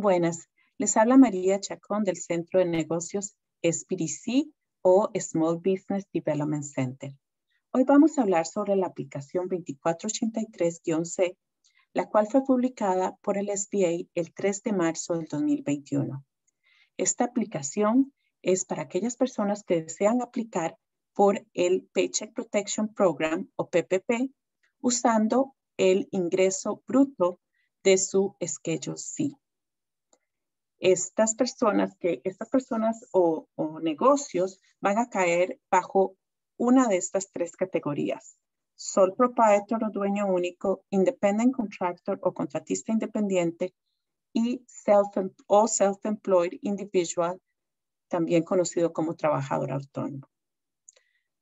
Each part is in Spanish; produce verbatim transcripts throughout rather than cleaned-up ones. Buenas, les habla María Chacón del Centro de Negocios S B D C o Small Business Development Center. Hoy vamos a hablar sobre la aplicación veinticuatro ochenta y tres guion C, la cual fue publicada por el S B A el tres de marzo del dos mil veintiuno. Esta aplicación es para aquellas personas que desean aplicar por el Paycheck Protection Program o P P P usando el ingreso bruto de su Schedule C. Estas personas, que, estas personas o, o negocios van a caer bajo una de estas tres categorías: sole proprietor o dueño único, independent contractor o contratista independiente y self o self-employed individual, también conocido como trabajador autónomo.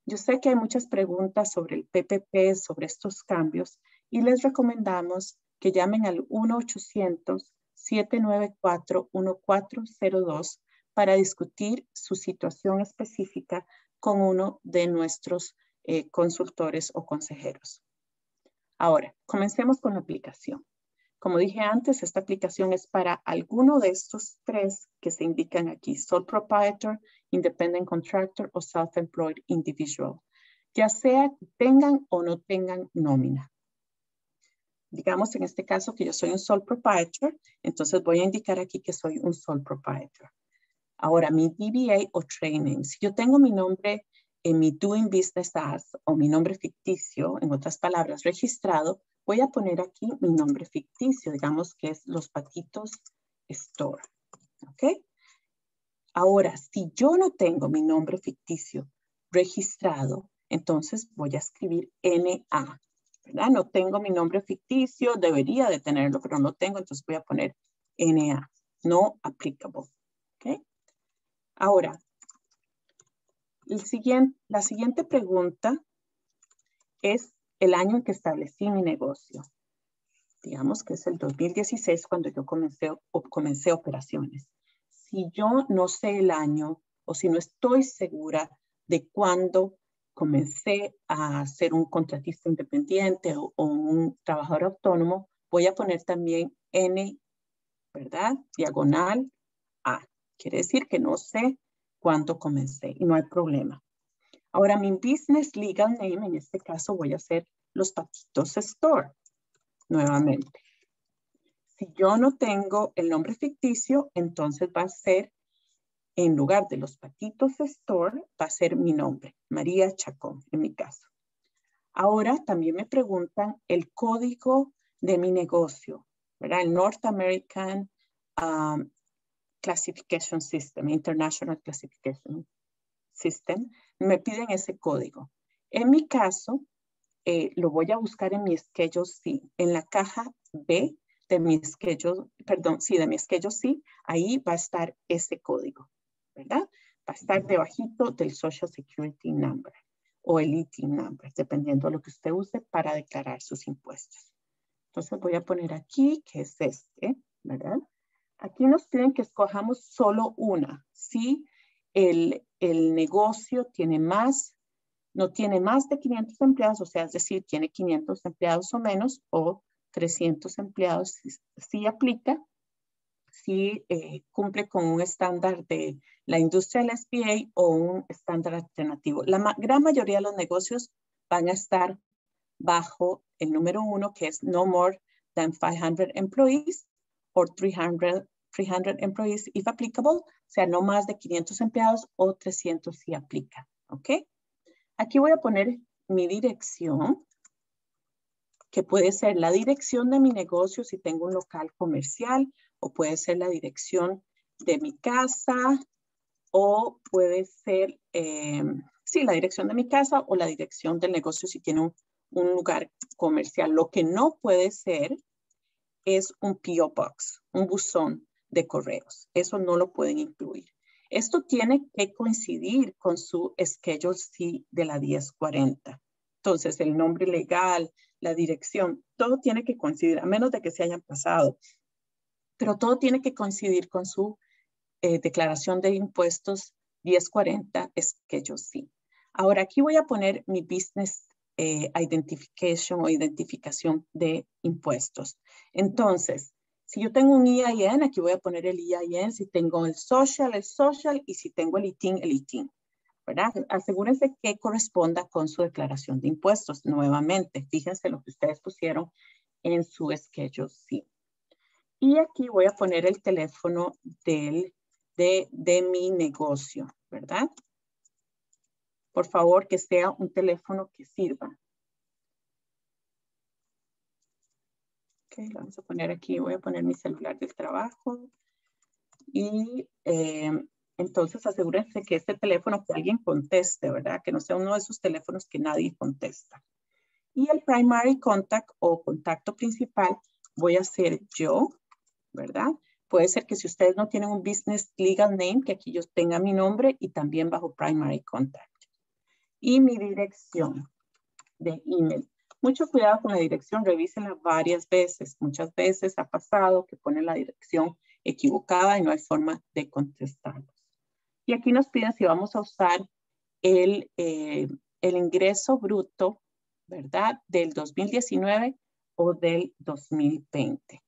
Yo sé que hay muchas preguntas sobre el P P P, sobre estos cambios, y les recomendamos que llamen al uno ochocientos, setecientos noventa y cuatro, catorce cero dos para discutir su situación específica con uno de nuestros eh, consultores o consejeros. Ahora, comencemos con la aplicación. Como dije antes, esta aplicación es para alguno de estos tres que se indican aquí: sole proprietor, independent contractor o self-employed individual, ya sea que tengan o no tengan nómina. Digamos en este caso que yo soy un sole proprietor, entonces voy a indicar aquí que soy un sole proprietor. Ahora, mi D B A o trade name. Si yo tengo mi nombre en mi doing business as o mi nombre ficticio, en otras palabras, registrado, voy a poner aquí mi nombre ficticio, digamos que es Los Patitos Store. ¿Ok? Ahora, si yo no tengo mi nombre ficticio registrado, entonces voy a escribir N A. ¿Verdad? No tengo mi nombre ficticio, debería de tenerlo, pero no tengo, entonces voy a poner N A, no applicable. ¿Okay? Ahora, el siguiente, la siguiente pregunta es el año en que establecí mi negocio. Digamos que es el dos mil dieciséis cuando yo comencé, o comencé operaciones. Si yo no sé el año o si no estoy segura de cuándo comencé a ser un contratista independiente o, o un trabajador autónomo, voy a poner también N, ¿verdad? Diagonal A. Quiere decir que no sé cuándo comencé y no hay problema. Ahora, mi business legal name, en este caso voy a hacer Los Patitos Store nuevamente. Si yo no tengo el nombre ficticio, entonces va a ser, en lugar de Los Patitos Store, va a ser mi nombre, María Chacón, en mi caso. Ahora también me preguntan el código de mi negocio, ¿verdad? El North American um, Classification System, International Classification System. Me piden ese código. En mi caso, eh, lo voy a buscar en mi Schedule C, en la caja B de mi Schedule, perdón, sí, de mi Schedule C, ahí va a estar ese código, ¿verdad? Va a estar debajito del Social Security Number o el E T I N Number, dependiendo de lo que usted use para declarar sus impuestos. Entonces voy a poner aquí que es este, ¿verdad? Aquí nos piden que escojamos solo una. Si el, el negocio tiene más, no tiene más de quinientos empleados, o sea, es decir, tiene quinientos empleados o menos, o trescientos empleados, si, si aplica, si eh, cumple con un estándar de la industria del S B A o un estándar alternativo. La ma- gran mayoría de los negocios van a estar bajo el número uno, que es no more than five hundred employees or three hundred, three hundred employees if applicable, o sea, no más de quinientos empleados o trescientos si aplica. ¿Okay? Aquí voy a poner mi dirección, que puede ser la dirección de mi negocio si tengo un local comercial, o puede ser la dirección de mi casa, o puede ser, eh, sí, la dirección de mi casa o la dirección del negocio si tiene un, un lugar comercial. Lo que no puede ser es un P O Box, un buzón de correos. Eso no lo pueden incluir. Esto tiene que coincidir con su Schedule C de la diez cuarenta. Entonces, el nombre legal, la dirección, todo tiene que coincidir, a menos de que se hayan pasado. Pero todo tiene que coincidir con su eh, declaración de impuestos diez cuarenta Schedule C. Ahora, aquí voy a poner mi business eh, identification o identificación de impuestos. Entonces, Si yo tengo un E I N, aquí voy a poner el E I N, si tengo el social, el social, y si tengo el E T I N, el E T I N, ¿verdad? Asegúrense que corresponda con su declaración de impuestos. Nuevamente, fíjense lo que ustedes pusieron en su Schedule C. Y aquí voy a poner el teléfono del, de, de mi negocio, ¿verdad? Por favor, que sea un teléfono que sirva. Okay, lo vamos a poner aquí, voy a poner mi celular del trabajo y eh, entonces asegúrense que este teléfono que alguien conteste, ¿verdad? Que no sea uno de esos teléfonos que nadie contesta. Y el primary contact o contacto principal voy a ser yo, ¿verdad? Puede ser que si ustedes no tienen un business legal name, que aquí yo tenga mi nombre y también bajo primary contact. Y mi dirección de email. Mucho cuidado con la dirección, revísenla varias veces. Muchas veces ha pasado que ponen la dirección equivocada y no hay forma de contestarlos. Y aquí nos piden si vamos a usar el, eh, el ingreso bruto, ¿verdad? Del dos mil diecinueve o del dos mil veinte.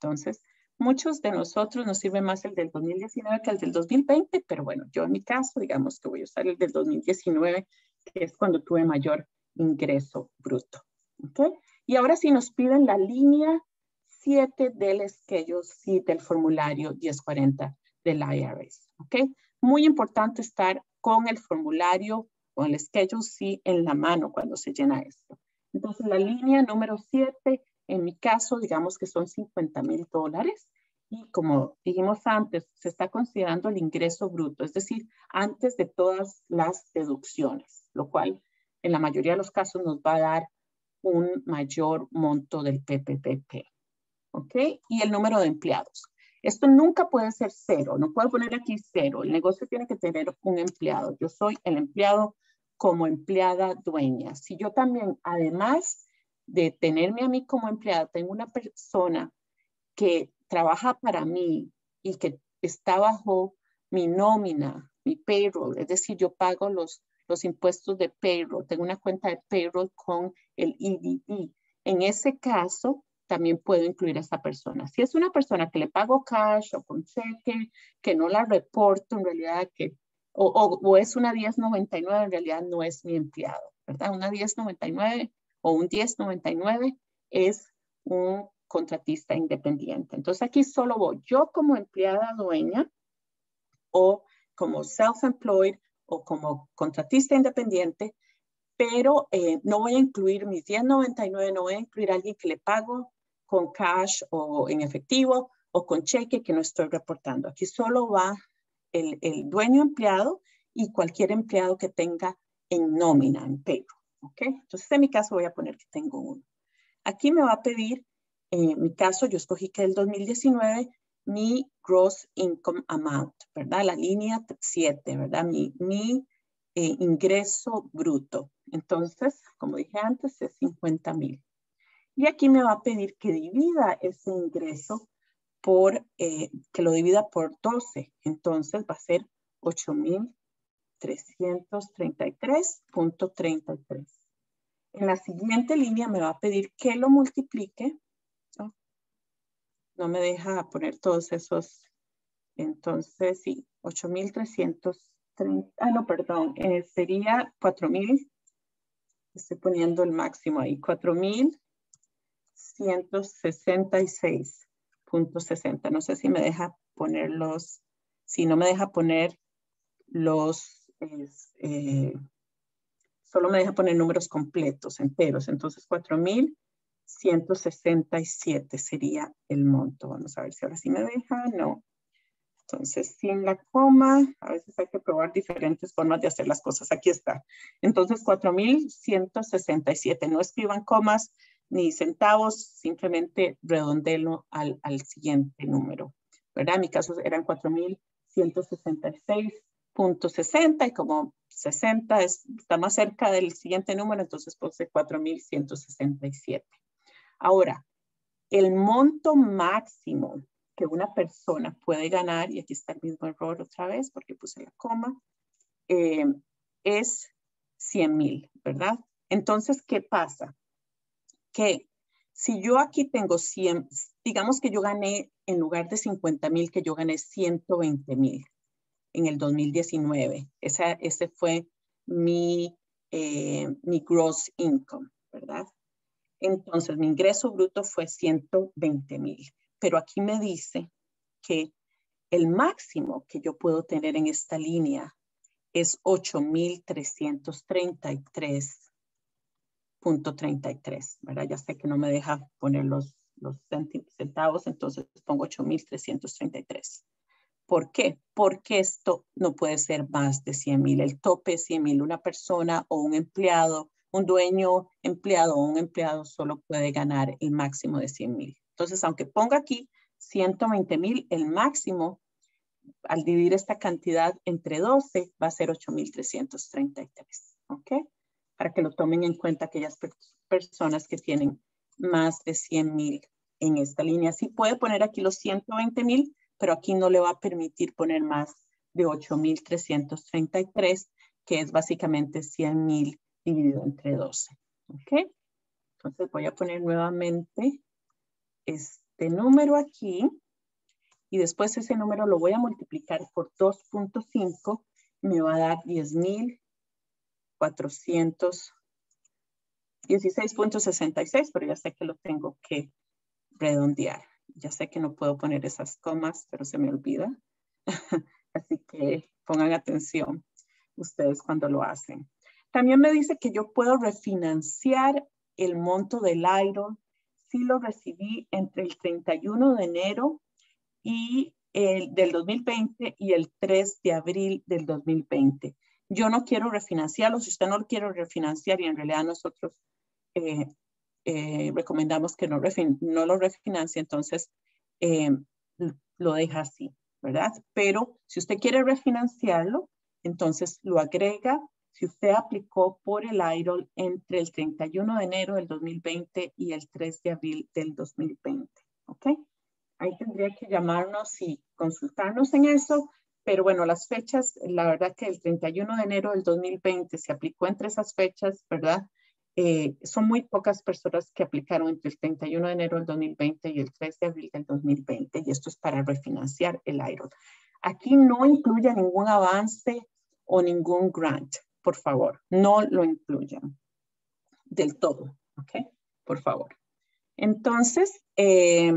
Entonces, muchos de nosotros nos sirve más el del dos mil diecinueve que el del dos mil veinte, pero bueno, yo en mi caso, digamos que voy a usar el del dos mil diecinueve, que es cuando tuve mayor ingreso bruto. Okay. Y ahora si nos piden la línea siete del Schedule C del formulario diez cuarenta del I R S. Okay. Muy importante estar con el formulario, con el Schedule C en la mano cuando se llena esto. Entonces la línea número siete, en mi caso, digamos que son cincuenta mil dólares. Y como dijimos antes, se está considerando el ingreso bruto, es decir, antes de todas las deducciones, lo cual en la mayoría de los casos nos va a dar un mayor monto del P P P. ¿Ok? Y el número de empleados. Esto nunca puede ser cero. No puedo poner aquí cero. El negocio tiene que tener un empleado. Yo soy el empleado como empleada dueña. Si yo también, además de tenerme a mí como empleada, tengo una persona que trabaja para mí y que está bajo mi nómina, mi payroll, es decir, yo pago los los impuestos de payroll, tengo una cuenta de payroll con el E D D. En ese caso, también puedo incluir a esa persona. Si es una persona que le pago cash o con cheque, que no la reporto en realidad, que, o, o, o es una diez noventa y nueve, en realidad no es mi empleado, ¿verdad? Una diez noventa y nueve o un diez noventa y nueve es un contratista independiente. Entonces aquí solo voy yo como empleada dueña o como self-employed, o como contratista independiente, pero eh, no voy a incluir mis diez noventa y nueve, no voy a incluir a alguien que le pago con cash o en efectivo o con cheque que no estoy reportando. Aquí solo va el, el dueño empleado y cualquier empleado que tenga en nómina, en payroll. ¿Okay? Entonces, en mi caso voy a poner que tengo uno. Aquí me va a pedir, en mi caso, yo escogí que el dos mil diecinueve mi gross income amount, ¿verdad? La línea siete, ¿verdad? Mi, mi eh, ingreso bruto. Entonces, como dije antes, es cincuenta mil. Y aquí me va a pedir que divida ese ingreso por, eh, que lo divida por doce. Entonces va a ser ocho mil trescientos treinta y tres punto treinta y tres. En la siguiente línea me va a pedir que lo multiplique. No me deja poner todos esos. Entonces, sí, ocho mil trescientos treinta. Ah, no, perdón. Eh, sería cuatro mil. Estoy poniendo el máximo ahí. cuatro mil ciento sesenta y seis punto sesenta. No sé si me deja poner los. Si no me deja poner los. Es, eh, solo me deja poner números completos, enteros. Entonces, cuatro mil. ciento sesenta y siete sería el monto. Vamos a ver si ahora sí me deja. No. Entonces, sin la coma, a veces hay que probar diferentes formas de hacer las cosas. Aquí está. Entonces, cuatro mil ciento sesenta y siete. No escriban comas ni centavos, simplemente redondelo al, al siguiente número, ¿verdad? En mi caso eran cuatro mil ciento sesenta y seis punto sesenta y como sesenta es, está más cerca del siguiente número, entonces puse cuatro mil ciento sesenta y siete. Ahora, el monto máximo que una persona puede ganar, y aquí está el mismo error otra vez porque puse la coma, eh, es cien mil, ¿verdad? Entonces, ¿qué pasa? Que Si yo aquí tengo cien, digamos que yo gané, en lugar de cincuenta mil, que yo gané ciento veinte mil en el dos mil diecinueve. Esa, ese fue mi, eh, mi gross income, ¿verdad? Entonces, mi ingreso bruto fue ciento veinte mil. Pero aquí me dice que el máximo que yo puedo tener en esta línea es ocho mil trescientos treinta y tres. punto treinta y tres, ¿verdad? Ya sé que no me deja poner los, los centavos, entonces pongo ocho mil trescientos treinta y tres. ¿Por qué? Porque esto no puede ser más de cien mil. El tope es cien mil. Una persona o un empleado, un dueño empleado o un empleado solo puede ganar el máximo de cien mil. Entonces, aunque ponga aquí ciento veinte mil, el máximo, al dividir esta cantidad entre doce, va a ser ocho mil trescientos treinta y tres, ¿ok? Para que lo tomen en cuenta aquellas personas que tienen más de cien mil en esta línea. Sí puede poner aquí los ciento veinte mil, pero aquí no le va a permitir poner más de ocho mil trescientos treinta y tres, que es básicamente cien mil dividido entre doce. ¿Ok? Entonces voy a poner nuevamente este número aquí y después ese número lo voy a multiplicar por dos punto cinco. Me va a dar diez mil. cuatrocientos dieciséis punto sesenta y seis, pero ya sé que lo tengo que redondear. Ya sé que no puedo poner esas comas, pero se me olvida. Así que pongan atención ustedes cuando lo hacen. También me dice que yo puedo refinanciar el monto del I R O si lo recibí entre el treinta y uno de enero y el, del dos mil veinte y el tres de abril del dos mil veinte. Yo no quiero refinanciarlo. Si usted no lo quiere refinanciar, y en realidad nosotros eh, eh, recomendamos que no, refin no lo refinancie, entonces eh, lo deja así, ¿verdad? Pero si usted quiere refinanciarlo, entonces lo agrega. Si usted aplicó por el I R O entre el treinta y uno de enero del dos mil veinte y el tres de abril del dos mil veinte, ¿ok? Ahí tendría que llamarnos y consultarnos en eso. Pero bueno, las fechas, la verdad que el treinta y uno de enero del dos mil veinte se aplicó entre esas fechas, ¿verdad? Eh, son muy pocas personas que aplicaron entre el treinta y uno de enero del dos mil veinte y el tres de abril del dos mil veinte. Y esto es para refinanciar el I R O. Aquí no incluya ningún avance o ningún grant, por favor. No lo incluyan del todo, ¿ok? Por favor. Entonces, eh,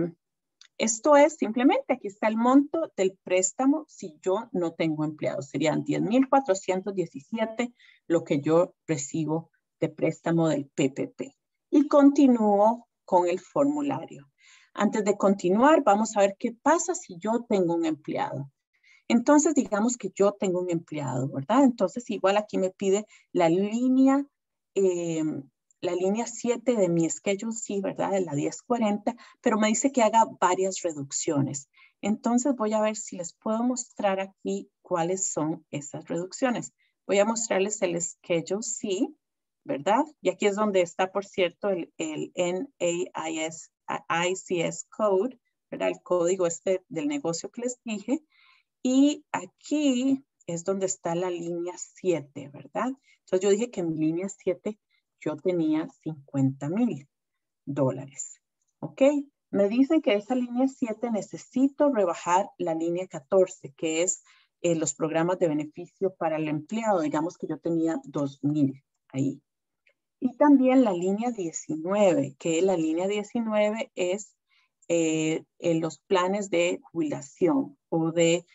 esto es simplemente, aquí está el monto del préstamo si yo no tengo empleado. Serían diez mil cuatrocientos diecisiete lo que yo recibo de préstamo del P P P. Y continúo con el formulario. Antes de continuar, vamos a ver qué pasa si yo tengo un empleado. Entonces, digamos que yo tengo un empleado, ¿verdad? Entonces, igual aquí me pide la línea eh, la línea siete de mi Schedule C, ¿verdad? De la diez cuarenta, pero me dice que haga varias reducciones. Entonces voy a ver si les puedo mostrar aquí cuáles son esas reducciones. Voy a mostrarles el Schedule C, ¿verdad? Y aquí es donde está, por cierto, el, el N A I C S Code, ¿verdad? El código este del negocio que les dije. Y aquí es donde está la línea siete, ¿verdad? Entonces yo dije que mi línea siete yo tenía cincuenta mil dólares, ¿ok? Me dicen que esa línea siete necesito rebajar la línea catorce, que es eh, los programas de beneficio para el empleado. Digamos que yo tenía dos mil ahí. Y también la línea diecinueve, que la línea diecinueve es eh, en los planes de jubilación o de,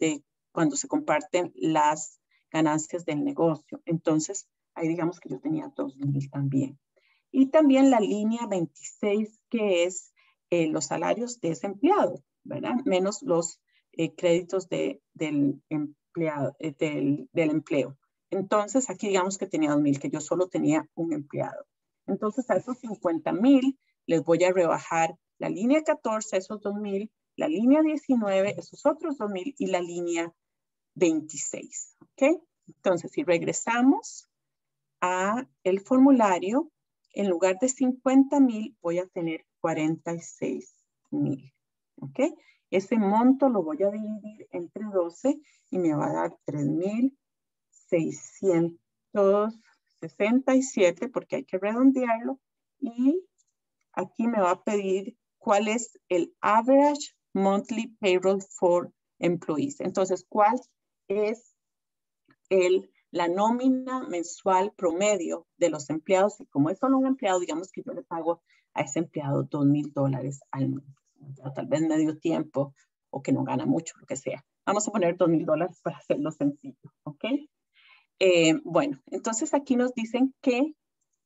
de cuando se comparten las ganancias del negocio. Entonces, ahí digamos que yo tenía dos mil también. Y también la línea veintiséis, que es eh, los salarios de ese empleado, ¿verdad? Menos los eh, créditos de, del, empleado, eh, del, del empleo. Entonces, aquí digamos que tenía dos mil, que yo solo tenía un empleado. Entonces, a esos cincuenta mil les voy a rebajar la línea catorce, esos dos mil, la línea diecinueve, esos otros dos mil, y la línea veintiséis, ¿ok? Entonces, si regresamos a el formulario, en lugar de cincuenta mil voy a tener cuarenta y seis mil, ¿ok? Ese monto lo voy a dividir entre doce y me va a dar tres mil seiscientos sesenta y siete, porque hay que redondearlo, y Aquí me va a pedir cuál es el average monthly payroll for employees. Entonces, ¿cuál es el, la nómina mensual promedio de los empleados? Y como es solo un empleado, digamos que yo le pago a ese empleado dos mil dólares al mes. O tal vez medio tiempo o que no gana mucho, lo que sea. Vamos a poner dos mil dólares para hacerlo sencillo, ¿ok? Eh, bueno, entonces aquí nos dicen que,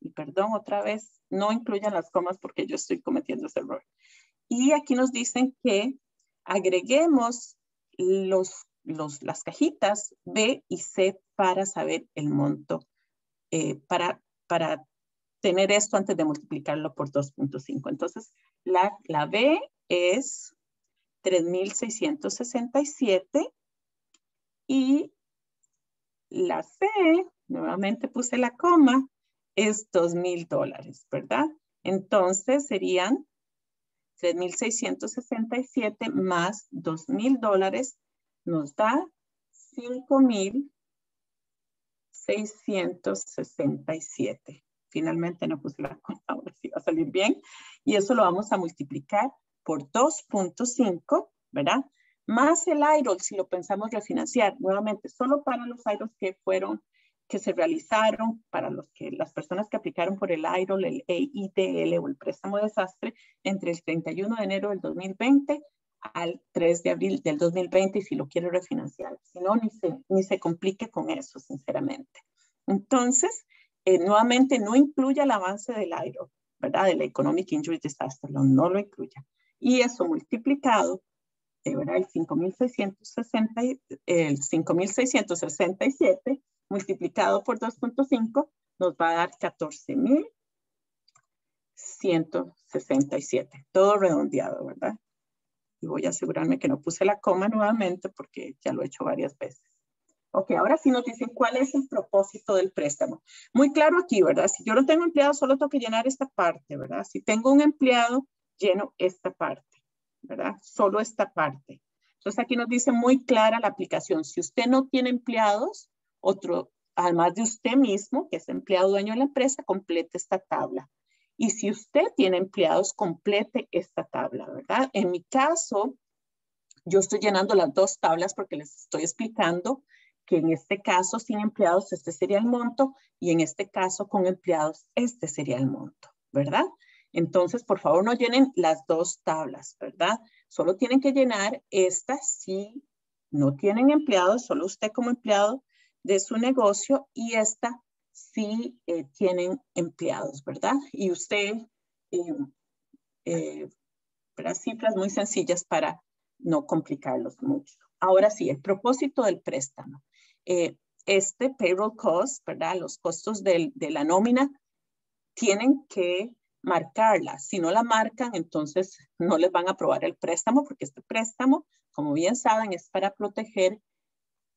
y perdón otra vez, no incluyan las comas porque yo estoy cometiendo ese error. Y aquí nos dicen que agreguemos los, los, las cajitas B y C para saber el monto, eh, para, para tener esto antes de multiplicarlo por dos punto cinco. Entonces, la, la B es tres mil seiscientos sesenta y siete y la C, nuevamente puse la coma, es dos mil dólares, ¿verdad? Entonces serían tres mil seiscientos sesenta y siete más dos mil dólares nos da cinco mil seiscientos sesenta y siete. Finalmente no puse la coma, ahora sí va a salir bien. Y eso lo vamos a multiplicar por dos punto cinco, ¿verdad? Más el I R O, si lo pensamos refinanciar, nuevamente, solo para los I R Os que fueron, que se realizaron, para los que, las personas que aplicaron por el I R O, el E I D L o el préstamo de desastre, entre el treinta y uno de enero del dos mil veinte al tres de abril del dos mil veinte, y si lo quiere refinanciar. Si no, ni se, ni se complique con eso, sinceramente. Entonces, eh, nuevamente, no incluya el avance del I R O, ¿verdad? Del Economic Injury Disaster Loan, no lo incluya. Y eso multiplicado, ¿verdad? El cinco mil seiscientos sesenta y siete multiplicado por dos punto cinco nos va a dar catorce mil ciento sesenta y siete. Todo redondeado, ¿verdad? Y voy a asegurarme que no puse la coma nuevamente porque ya lo he hecho varias veces. Ok, ahora sí nos dicen cuál es el propósito del préstamo. Muy claro aquí, ¿verdad? Si yo no tengo empleado, solo tengo que llenar esta parte, ¿verdad? Si tengo un empleado, lleno esta parte, ¿verdad? Solo esta parte. Entonces aquí nos dice muy clara la aplicación. Si usted no tiene empleados, otro, además de usted mismo, que es empleado dueño de la empresa, complete esta tabla. Y si usted tiene empleados, complete esta tabla, ¿verdad? En mi caso, yo estoy llenando las dos tablas porque les estoy explicando que en este caso sin empleados este sería el monto y en este caso con empleados este sería el monto, ¿verdad? Entonces, por favor, no llenen las dos tablas, ¿verdad? Solo tienen que llenar esta si no tienen empleados, solo usted como empleado de su negocio y esta si eh, tienen empleados, ¿verdad? Y usted, eh, eh, para cifras muy sencillas para no complicarlos mucho. Ahora sí, el propósito del préstamo. Eh, este payroll cost, ¿verdad? Los costos del, de la nómina tienen que marcarla. Si no la marcan, entonces no les van a aprobar el préstamo porque este préstamo, como bien saben, es para proteger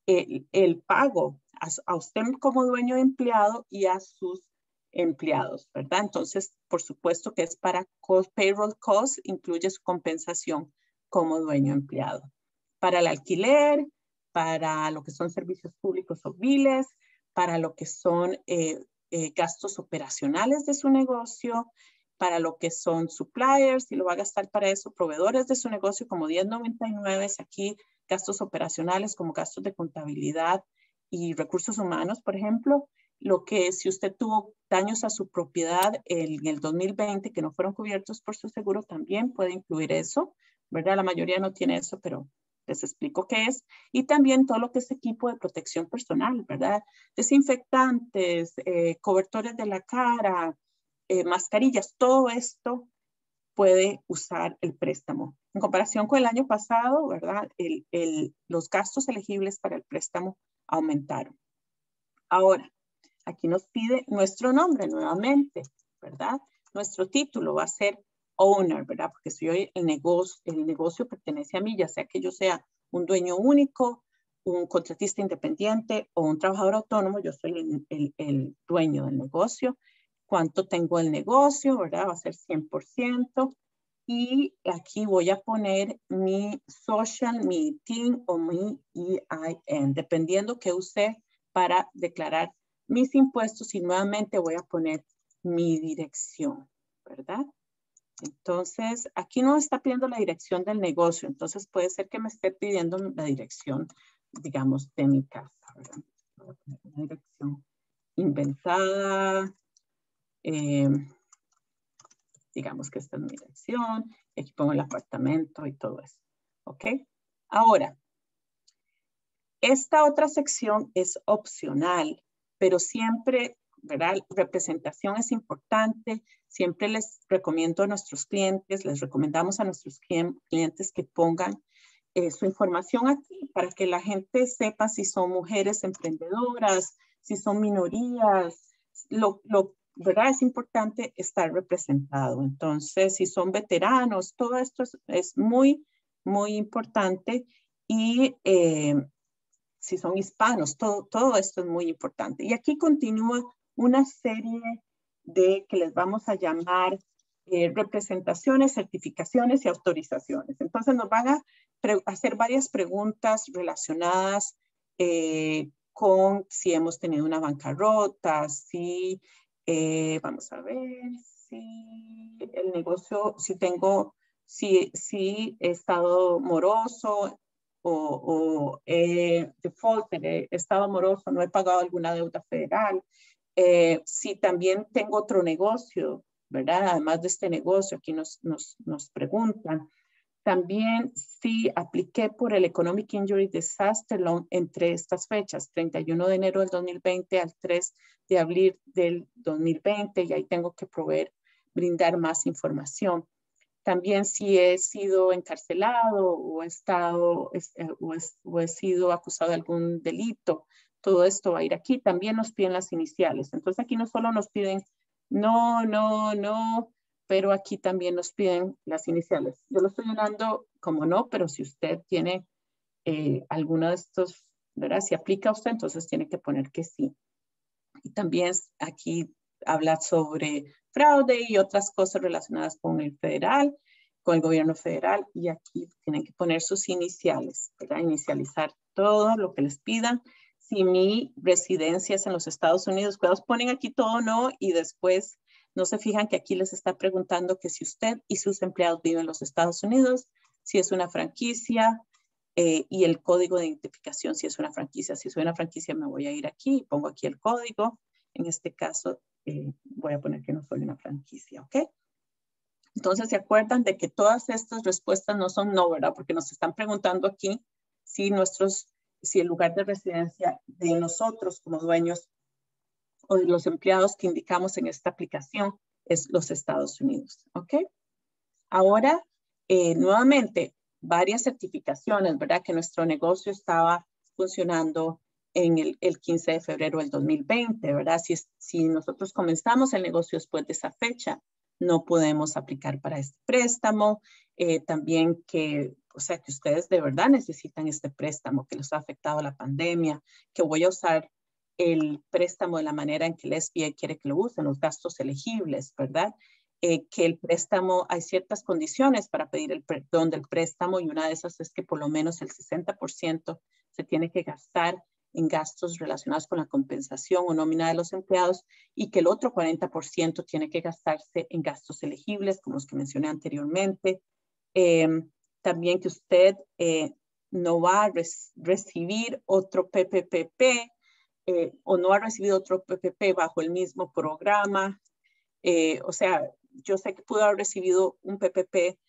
el, el pago a, a usted como dueño de empleado y a sus empleados, ¿verdad? Entonces, por supuesto que es para cost, payroll cost, incluye su compensación como dueño de empleado. Para el alquiler, para lo que son servicios públicos o biles, para lo que son eh, eh, gastos operacionales de su negocio, para lo que son suppliers, si lo va a gastar para eso, proveedores de su negocio como diez noventa y nueve, aquí gastos operacionales como gastos de contabilidad y recursos humanos, por ejemplo, lo que si usted tuvo daños a su propiedad en el dos mil veinte que no fueron cubiertos por su seguro, también puede incluir eso, ¿verdad? La mayoría no tiene eso, pero les explico qué es. Y también todo lo que es equipo de protección personal, ¿verdad? Desinfectantes, eh, cobertores de la cara, eh, mascarillas, todo esto puede usar el préstamo. En comparación con el año pasado, ¿verdad? El, el, los gastos elegibles para el préstamo aumentaron. Ahora, aquí nos pide nuestro nombre nuevamente, ¿verdad? Nuestro título va a ser owner, ¿verdad? Porque si hoy el negocio, el negocio pertenece a mí, ya sea que yo sea un dueño único, un contratista independiente o un trabajador autónomo, yo soy el, el, el dueño del negocio. ¿Cuánto tengo el negocio, verdad? Va a ser cien por ciento. Y aquí voy a poner mi social, mi E T I N o mi E I N, dependiendo que use para declarar mis impuestos. Y nuevamente voy a poner mi dirección, ¿verdad? Entonces, aquí no está pidiendo la dirección del negocio. Entonces, puede ser que me esté pidiendo la dirección, digamos, de mi casa. ¿Verdad? Voy a poner una dirección inventada. Eh, digamos que esta es mi dirección. Y aquí pongo el apartamento y todo eso. ¿Ok? Ahora, esta otra sección es opcional, pero siempre... ¿verdad? Representación es importante. Siempre les recomiendo a nuestros clientes, les recomendamos a nuestros clientes que pongan eh, su información aquí para que la gente sepa si son mujeres emprendedoras, si son minorías. Lo, lo, ¿verdad? Es importante estar representado. Entonces, si son veteranos, todo esto es, es muy, muy importante. Y eh, si son hispanos, todo, todo esto es muy importante. Y aquí continúa una serie de que les vamos a llamar eh, representaciones, certificaciones y autorizaciones. Entonces nos van a hacer varias preguntas relacionadas eh, con si hemos tenido una bancarrota, si, eh, vamos a ver, si el negocio, si tengo, si, si he estado moroso o, o eh, defaulted, he estado moroso, no he pagado alguna deuda federal. Eh, si también tengo otro negocio, ¿verdad? Además de este negocio, aquí nos, nos, nos preguntan. También si apliqué por el Economic Injury Disaster Loan entre estas fechas, treinta y uno de enero del dos mil veinte al tres de abril del dos mil veinte, y ahí tengo que proveer, brindar más información. También si he sido encarcelado o he, estado, o he, o he sido acusado de algún delito. Todo esto va a ir aquí. También nos piden las iniciales. Entonces aquí no solo nos piden no, no, no, pero aquí también nos piden las iniciales. Yo lo estoy llenando como no, pero si usted tiene eh, alguno de estos, ¿verdad? Si aplica usted, entonces tiene que poner que sí. Y también aquí habla sobre fraude y otras cosas relacionadas con el federal, con el gobierno federal. Y aquí tienen que poner sus iniciales, ¿verdad? Inicializar todo lo que les pidan. Si mi residencia es en los Estados Unidos, cuidados, ponen aquí todo no y después no se fijan que aquí les está preguntando que si usted y sus empleados viven en los Estados Unidos, si es una franquicia eh, y el código de identificación, si es una franquicia. Si soy una franquicia me voy a ir aquí y pongo aquí el código. En este caso eh, voy a poner que no soy una franquicia, ¿ok? Entonces se acuerdan de que todas estas respuestas no son no, ¿verdad? Porque nos están preguntando aquí si nuestros... si el lugar de residencia de nosotros como dueños o de los empleados que indicamos en esta aplicación es los Estados Unidos, ¿ok? Ahora, eh, nuevamente, varias certificaciones, ¿verdad? Que nuestro negocio estaba funcionando en el, el quince de febrero del dos mil veinte, ¿verdad? Si, si nosotros comenzamos el negocio después de esa fecha, no podemos aplicar para este préstamo. Eh, también que... O sea, que ustedes de verdad necesitan este préstamo, que les ha afectado la pandemia, que voy a usar el préstamo de la manera en que el S B A quiere que lo usen, los gastos elegibles, ¿verdad? Eh, que el préstamo, hay ciertas condiciones para pedir el perdón del préstamo y una de esas es que por lo menos el sesenta por ciento se tiene que gastar en gastos relacionados con la compensación o nómina de los empleados y que el otro cuarenta por ciento tiene que gastarse en gastos elegibles, como los que mencioné anteriormente. Eh, También que usted eh, no va a res, recibir otro P P P eh, o no ha recibido otro P P P bajo el mismo programa. Eh, o sea, yo sé que pudo haber recibido un P P P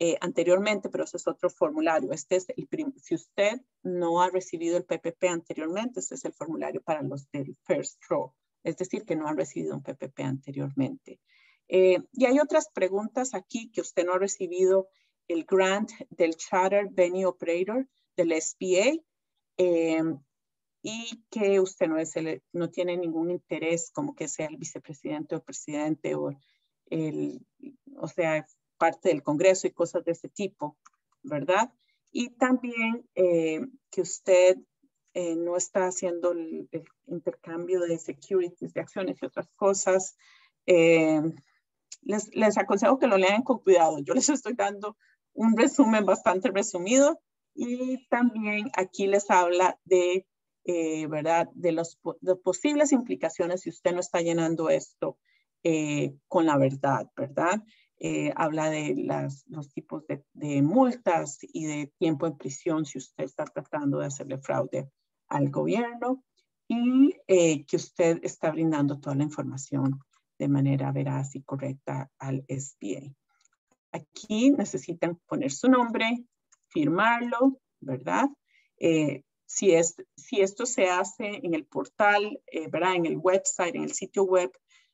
eh, anteriormente, pero ese es otro formulario. Este es el si usted no ha recibido el P P P anteriormente, este es el formulario para los del first row. Es decir, que no ha recibido un P P P anteriormente. Eh, y hay otras preguntas aquí que usted no ha recibido el grant del Charter Venue Operator del S B A eh, y que usted no, es el, no tiene ningún interés como que sea el vicepresidente o presidente o, el, o sea, parte del Congreso y cosas de ese tipo, ¿verdad? Y también eh, que usted eh, no está haciendo el, el intercambio de securities, de acciones y otras cosas. Eh, les, les aconsejo que lo lean con cuidado. Yo les estoy dando un resumen bastante resumido y también aquí les habla de, eh, ¿verdad? De las posibles implicaciones si usted no está llenando esto eh, con la verdad, ¿verdad? eh, habla de las, los tipos de, de multas y de tiempo en prisión si usted está tratando de hacerle fraude al gobierno, y eh, que usted está brindando toda la información de manera veraz y correcta al S B A. Aquí necesitan poner su nombre, firmarlo, ¿verdad? Eh, si, es, si esto se hace en el portal, eh, ¿verdad? En el website, en el sitio web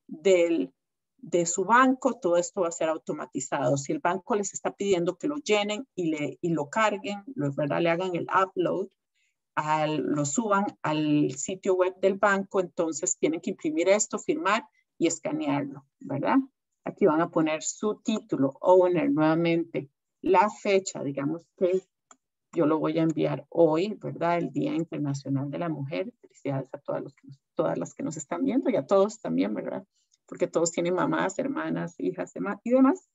del, de su banco, todo esto va a ser automatizado. Si el banco les está pidiendo que lo llenen y, le, y lo carguen, ¿verdad? Le hagan el upload, al, lo suban al sitio web del banco, entonces tienen que imprimir esto, firmar y escanearlo, ¿verdad? Aquí van a poner su título, owner, nuevamente, la fecha, digamos que yo lo voy a enviar hoy, ¿verdad? El Día Internacional de la Mujer. Felicidades a todas, los que, todas las que nos están viendo y a todos también, ¿verdad? Porque todos tienen mamás, hermanas, hijas y demás.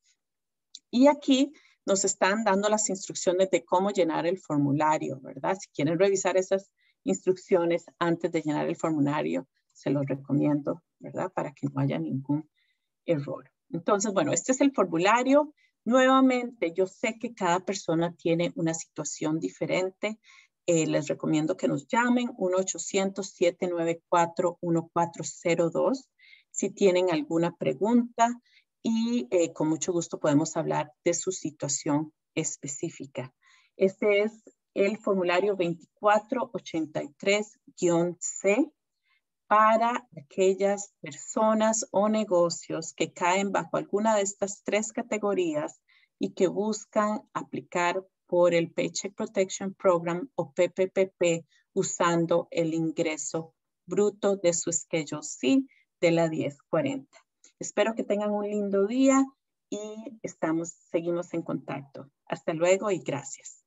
Y aquí nos están dando las instrucciones de cómo llenar el formulario, ¿verdad? Si quieren revisar esas instrucciones antes de llenar el formulario, se los recomiendo, ¿verdad? Para que no haya ningún error. Entonces, bueno, este es el formulario. Nuevamente, yo sé que cada persona tiene una situación diferente. Eh, les recomiendo que nos llamen uno ocho cero cero, siete nueve cuatro, uno cuatro cero dos si tienen alguna pregunta y eh, con mucho gusto podemos hablar de su situación específica. Este es el formulario veinticuatro ochenta y tres C. Para aquellas personas o negocios que caen bajo alguna de estas tres categorías y que buscan aplicar por el Paycheck Protection Program o P P P usando el ingreso bruto de su Schedule C de la diez cuarenta. Espero que tengan un lindo día y estamos, seguimos en contacto. Hasta luego y gracias.